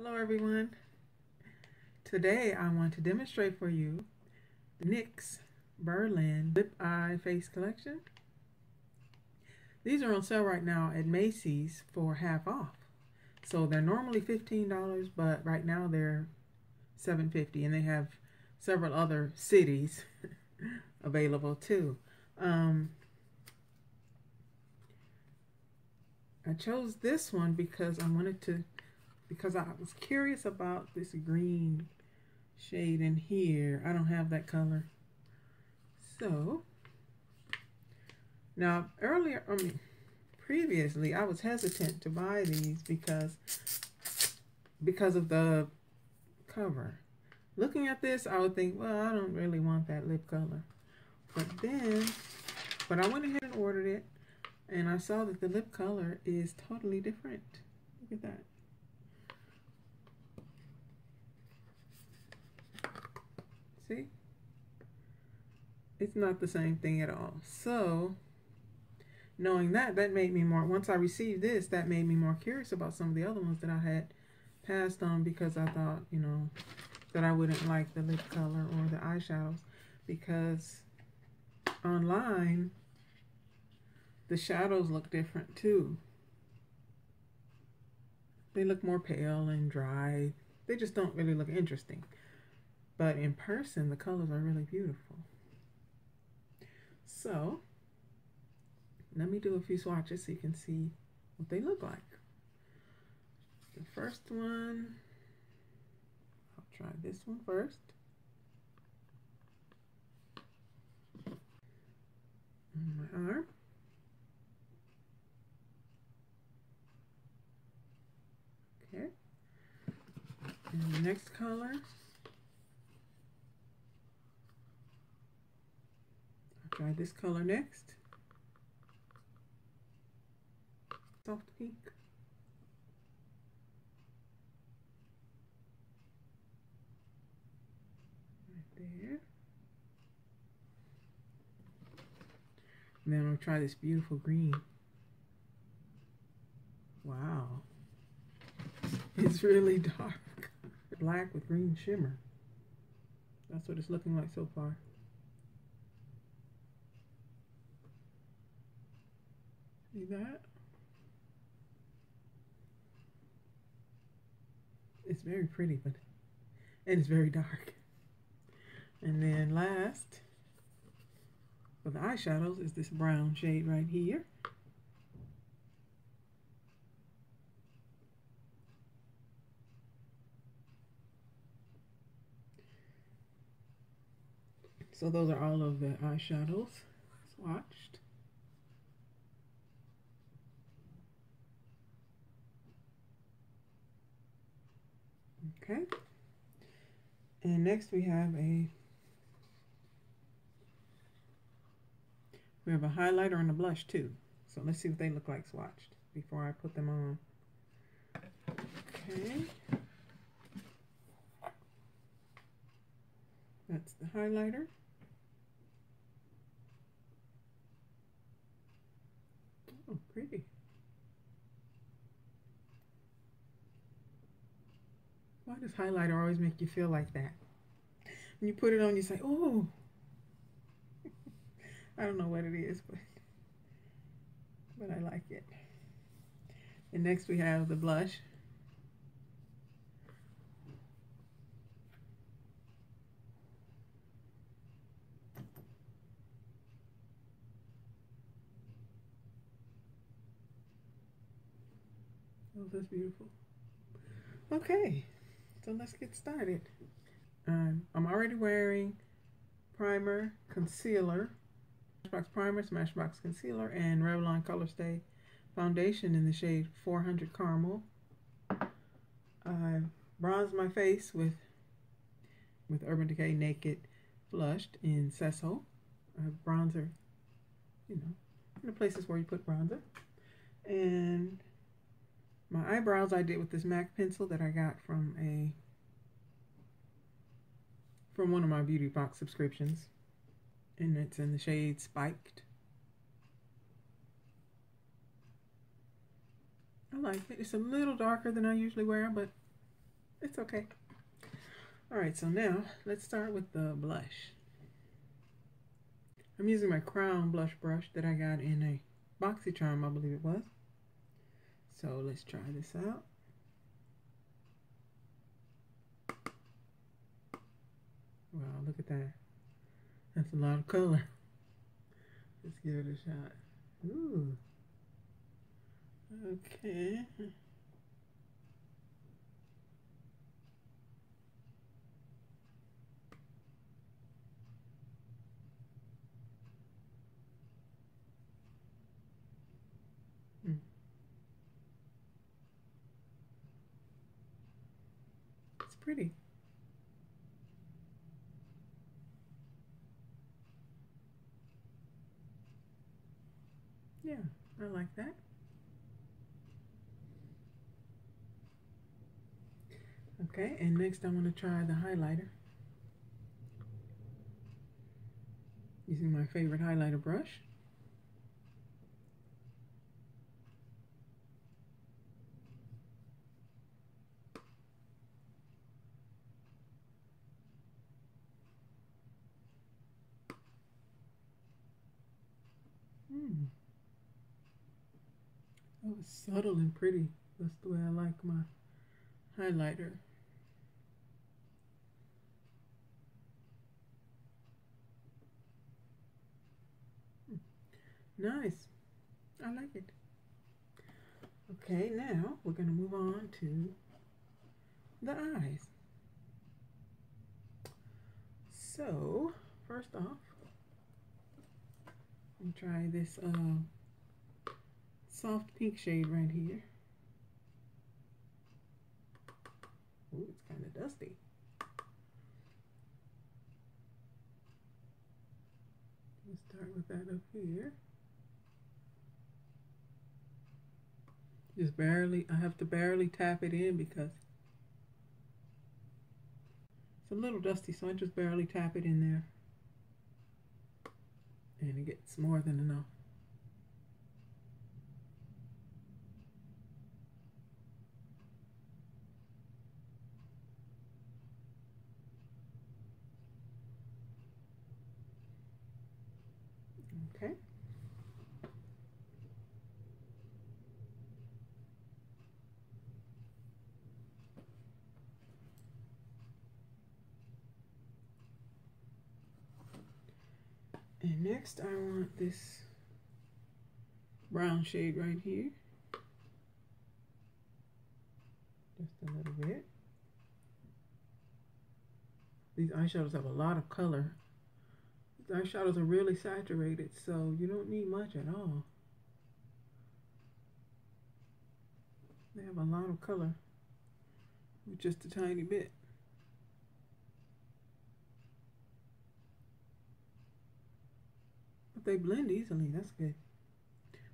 Hello everyone. Today I want to demonstrate for you the NYX Berlin Lip Eye Face Collection. These are on sale right now at Macy's for half off. So they're normally $15, but right now they're $7.50, and they have several other cities available too. I chose this one because I was curious about this green shade in here. I don't have that color. So, now previously I was hesitant to buy these because of the cover. Looking at this, I would think, well, I don't really want that lip color. But I went ahead and ordered it, and I saw that the lip color is totally different. Look at that. See? It's not the same thing at all. So, knowing that, once I received this, that made me more curious about some of the other ones that I had passed on, because I thought, you know, that I wouldn't like the lip color or the eyeshadows, because online the shadows look different too. They look more pale and dry. They just don't really look interesting. But in person, the colors are really beautiful. So, let me do a few swatches so you can see what they look like. The first one, I'll try this one first. On my arm. Okay. And the next color. Try this color next. Soft pink. Right there. And then I'll try this beautiful green. Wow. It's really dark. Black with green shimmer. That's what it's looking like so far. See that? It's very pretty, and it's very dark. And then last, for the eyeshadows, is this brown shade right here. So those are all of the eyeshadows swatched. Okay, and next we have a highlighter and a blush too. So let's see what they look like swatched before I put them on. Okay, that's the highlighter. Oh, pretty. Why does highlighter always make you feel like that? When you put it on, you say, "Oh," I don't know what it is, but I like it. And next we have the blush. Oh, that's beautiful. Okay. So let's get started. I'm already wearing primer, concealer, Smashbox primer, Smashbox concealer, and Revlon Colorstay foundation in the shade 400 Caramel. I bronzed my face with Urban Decay Naked Flushed in Seso. I have bronzer, you know, in the places where you put bronzer. And my eyebrows I did with this MAC pencil that I got from one of my beauty box subscriptions, and it's in the shade Spiked. I like it. It's a little darker than I usually wear, but It's okay. All right, so now let's start with the blush. I'm using my Crown blush brush that I got in a BoxyCharm, I believe it was. So let's try this out. Wow, look at that. That's a lot of color. Let's give it a shot. Ooh. Okay. It's pretty. Yeah, I like that. Okay, and next I want to try the highlighter. Using my favorite highlighter brush. Oh, it's subtle and pretty. That's the way I like my highlighter. Nice. I like it. Okay, now we're going to move on to the eyes. So, first off, I'm going to try this soft pink shade right here. Ooh, it's kind of dusty. Let's start with that up here. Just barely, I have to barely tap it in because it's a little dusty, so I just barely tap it in there. And it gets more than enough. Okay. And next I want this brown shade right here. Just a little bit. These eyeshadows have a lot of color. The eyeshadows are really saturated, so you don't need much at all. They have a lot of color with just a tiny bit. But they blend easily, that's good.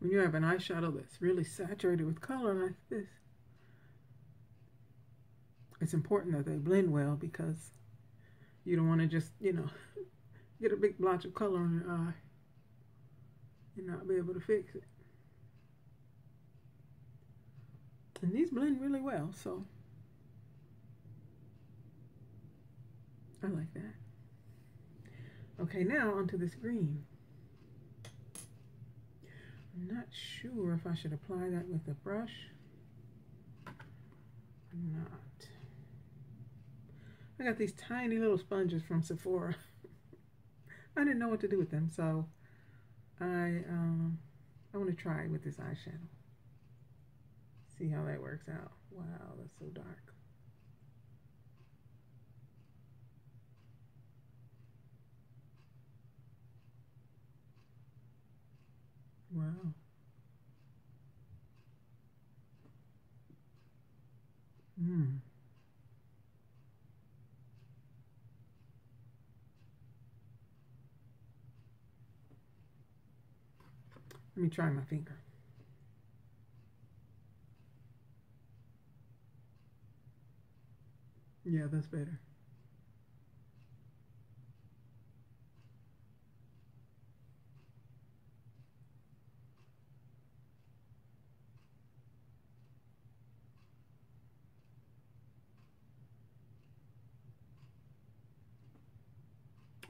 When you have an eyeshadow that's really saturated with color like this, it's important that they blend well because you don't want to just, you know, get a big blotch of color on your eye and not be able to fix it. And these blend really well, so I like that. Okay, now onto this green. I'm not sure if I should apply that with a brush or not. I got these tiny little sponges from Sephora. I didn't know what to do with them, so I want to try it with this eyeshadow. See how that works out. Wow, that's so dark. Wow. Let me try my finger. Yeah, that's better.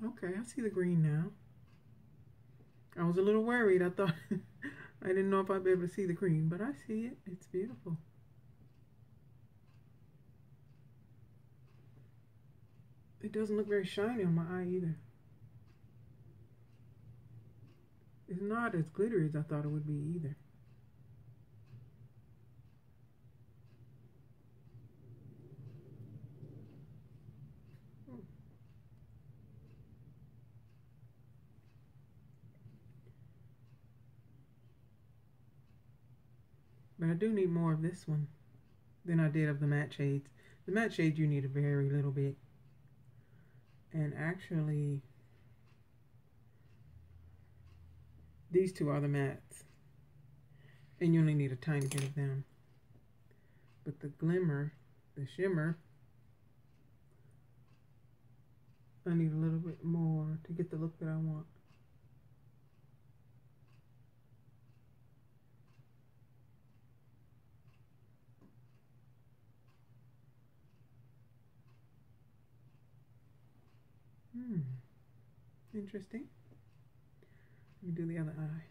Okay, I see the green now. I was a little worried. I thought I didn't know if I'd be able to see the green, but I see it. It's beautiful. It doesn't look very shiny on my eye either. It's not as glittery as I thought it would be either. But I do need more of this one than I did of the matte shades. The matte shade you need a very little bit. And actually, these two are the mattes. And you only need a tiny bit of them. But the glimmer, the shimmer, I need a little bit more to get the look that I want. Interesting. Let me do the other eye.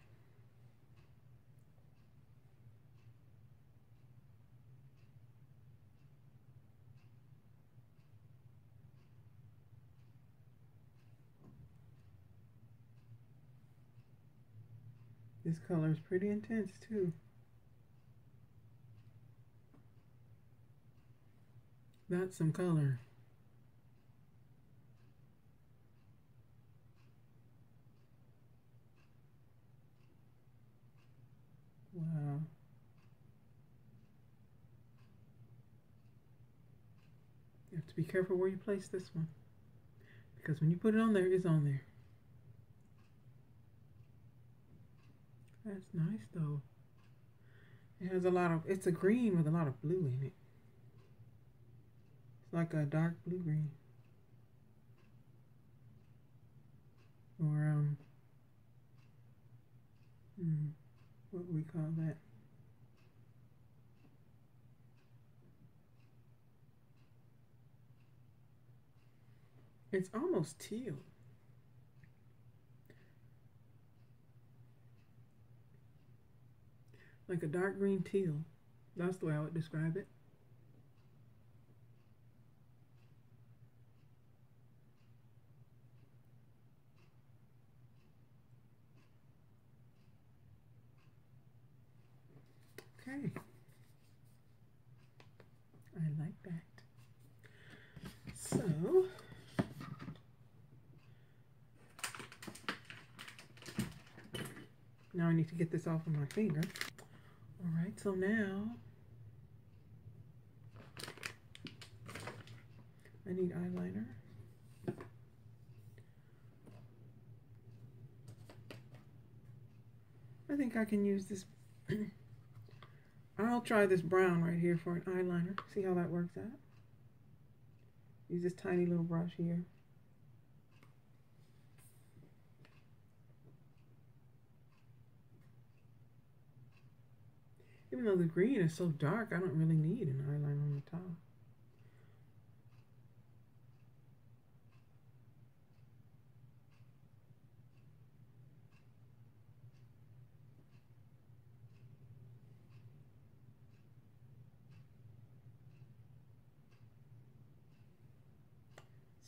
This color is pretty intense too. That's some color. Wow. You have to be careful where you place this one, because when you put it on there, it's on there. That's nice though. It has a lot of, it's a green with a lot of blue in it. It's like a dark blue green. Or what we call that? It's almost teal. Like a dark green teal. That's the way I would describe it. Okay. I like that. So, now I need to get this off of my finger. All right, so now I need eyeliner. I think I can use this. I'll try this brown right here for an eyeliner. See how that works out. Use this tiny little brush here. Even though the green is so dark, I don't really need an eyeliner on the top.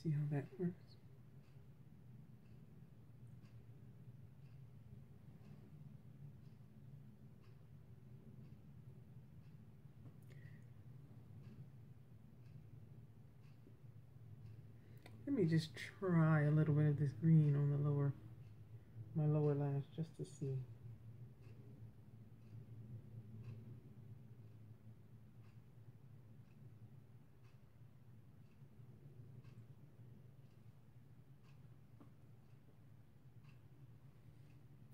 See how that works. Let me just try a little bit of this green on the lower, my lower lash, just to see.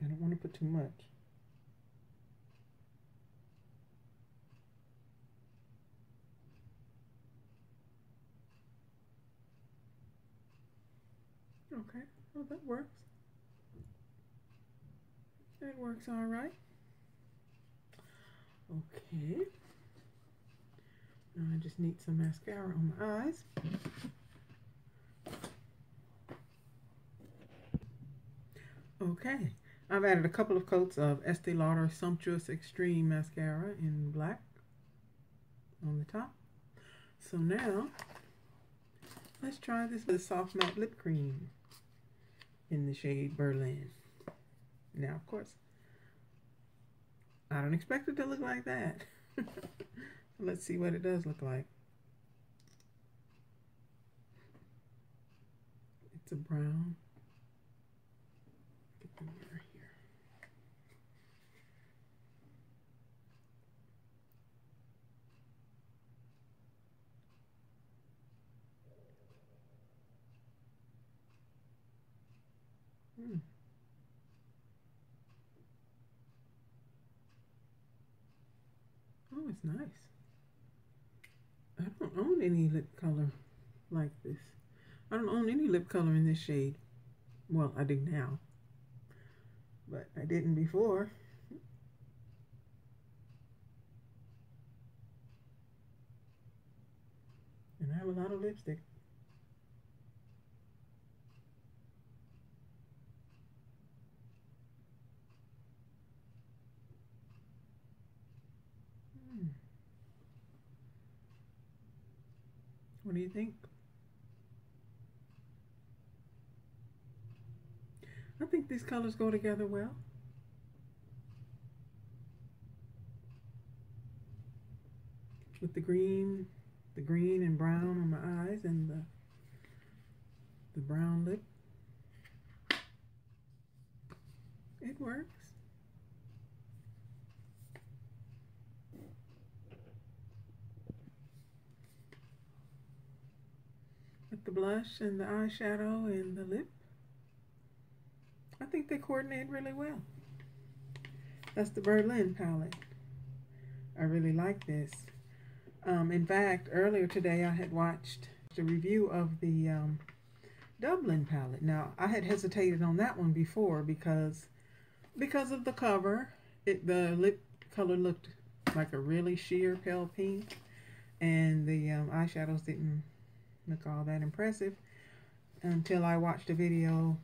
I don't want to put too much. Okay, well that works. That works all right. Okay. Now I just need some mascara on my eyes. Okay, I've added a couple of coats of Estee Lauder Sumptuous Extreme Mascara in black on the top. So now, let's try this Soft Matte Lip Cream in the shade Berlin. Now, of course, I don't expect it to look like that. Let's see what it does look like. It's a brown. Get the mirror here. Oh, it's nice. I don't own any lip color like this. I don't own any lip color in this shade. Well, I do now, but I didn't before. And I have a lot of lipstick. What do you think? I think these colors go together well. With the green and brown on my eyes and the brown lip. It works. With the blush and the eyeshadow and the lip. I think they coordinate really well. That's the Berlin palette. I really like this. In fact, earlier today I had watched the review of the Dublin palette. Now, I had hesitated on that one before because of the cover. The lip color looked like a really sheer pale pink, and the eyeshadows didn't look all that impressive until I watched a video.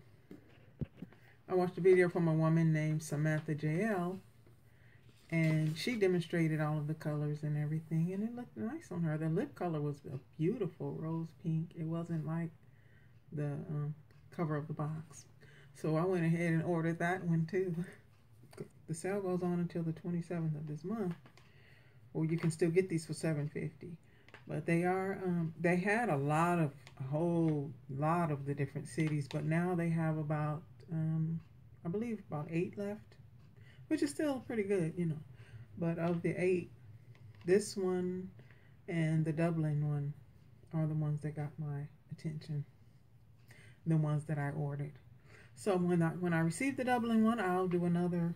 I watched a video from a woman named Samantha Jaelle, and she demonstrated all of the colors and everything, and it looked nice on her. The lip color was a beautiful rose pink. It wasn't like the cover of the box. So I went ahead and ordered that one too. The sale goes on until the 27th of this month. Well, you can still get these for $7.50, but they are they had a whole lot of the different cities, but now they have about I believe about 8 left, which is still pretty good, you know. But of the 8, this one and the Dublin one are the ones that got my attention, the ones that I ordered. So when I receive the Dublin one, I'll do another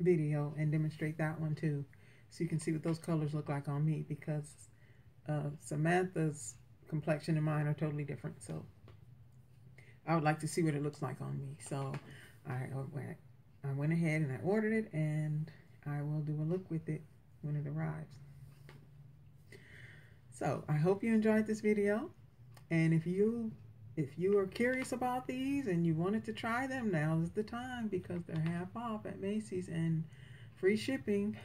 video and demonstrate that one too, so you can see what those colors look like on me, because Samantha's complexion and mine are totally different. So I would like to see what it looks like on me. So I went ahead and I ordered it, and I will do a look with it when it arrives. So I hope you enjoyed this video, and if you are curious about these and you wanted to try them, now is the time, because they're half off at Macy's and free shipping.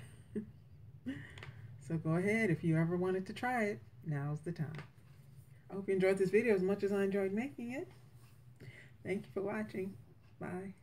So go ahead, if you ever wanted to try it, now's the time. I hope you enjoyed this video as much as I enjoyed making it. Thank you for watching. Bye.